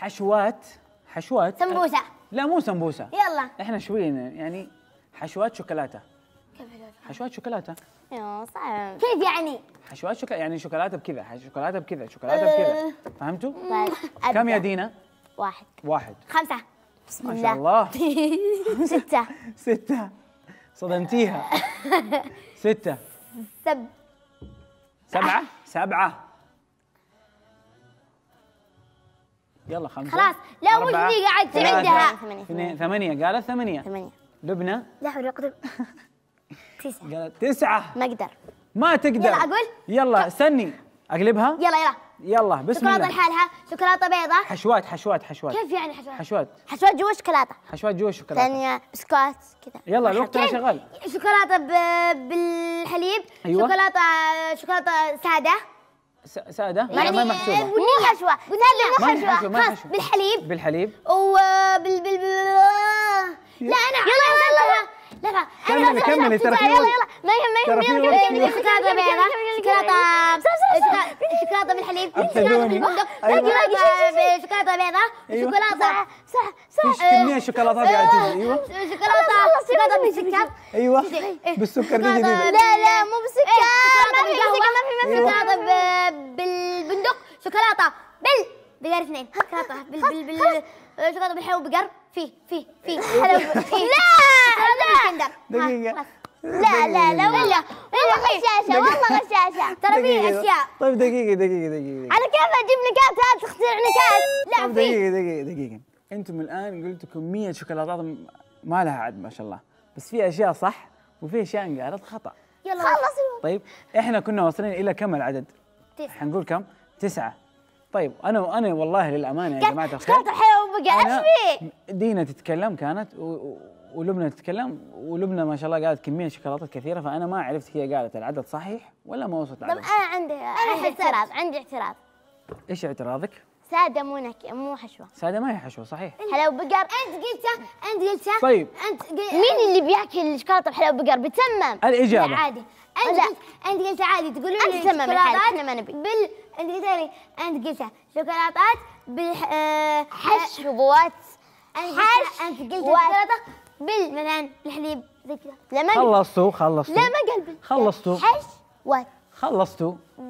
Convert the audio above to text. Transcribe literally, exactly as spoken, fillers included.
حشوات حشوات سمبوسه. لا مو سمبوسه، يلا احنا شويين يعني حشوات شوكولاته. كيف حشوات شوكولاته؟ يا صعب. كيف يعني؟ حشوات شوكولاته يعني شوكولاته بكذا، شوكولاته بكذا، شوكولاته بكذا، فهمتوا؟ كم يا دينا؟ واحد واحد خمسة. بسم الله ما شاء الله. ستة ستة صدمتيها. ستة سب سبعة سبعة يلا خمسة خلاص. لا مش دي قعدت عندها ثمانية ثمانية قالت ثمانية ثمانية لبنى لا حول ولا قوة. تسعة قالت تسعة. ما أقدر ما تقدر. يلا أقول يلا استني أقلبها. يلا يلا يلا بسم الله. شوكولاته لحالها، شوكولاته بيضاء، حشوات حشوات حشوات. كيف يعني حشوات؟ حشوات حشوات جوا شوكولاته. حشوات جوا شوكولاته ثانيه بسكوت كذا. يلا الوقت ما شغال. شوكولاته بالحليب. أيوة. شوكولاته شوكولاته ساده ساده ما ما محسوبه. مو حشوه مو حشوه خلاص. بالحليب بالحليب وبال بال لا انا يلا يلا لا لا كملي كملي ترى يلا يلا ما يهم ما يهم. يلا كملي. شوكولاته بيضاء، شوكولاته شوكولاته بالحليب، شوكولاته بالبندق، شوكولاته بيضاء، شوكولاته صح صح كمية شوكولاته قاعد. ايوه شوكولاته شوكولاته بالسكر. ايوه بالسكر دي جديدة. لا لا مو بالسكر. شوكولاته بالقهوة، شوكولاته بالبندق، شوكولاته بال بقر اثنين، شوكولاته بال بال شوكولاته بالحلو بقر. في في في حلو في لا دقيقة لا لا لا والله والله غشاشة والله غشاشة ترى في أشياء. طيب دقيقة دقيقة دقيقة على كيف أجيب نكات؟ هات تخترع نكات. لا في دقيقة دقيقة دقيقة أنتم الآن قلتوا كمية شوكولاتات ما لها عد ما شاء الله، بس في أشياء صح وفي أشياء انقالت خطأ. يلا خلص. طيب إحنا كنا واصلين إلى كم العدد؟ تسعة. حنقول كم؟ تسعة. طيب انا وانا والله للامانه يا جماعه الخير شكلت حلو وبقى ايش في؟ دينا تتكلم كانت ولبنى تتكلم، ولبنى ما شاء الله قالت كميه شوكولاتات كثيره، فانا ما عرفت هي قالت العدد صحيح ولا ما وصلت. طب انا عندي عندي اعتراض. عندي اعتراض. ايش اعتراضك؟ ساده مو نكهه مو حشوه. ساده ما هي حشوه صحيح. حلو بقر انت قلتها انت قلتها. طيب انت مين اللي بياكل الشوكولاته بحلو بقر؟ بتسمم الاجابه عادي. انت انت قلت عادي تقولون لي شوكولاتات احنا ما نبي بال انت قلت لي انت قلت شوكولاتات بالحشوات. انت قلت شوكولاته بال مثلا بالحليب زي كذا. خلصتوا خلصتوا. لا ما قلبي خلصتوا حشوات خلصتوا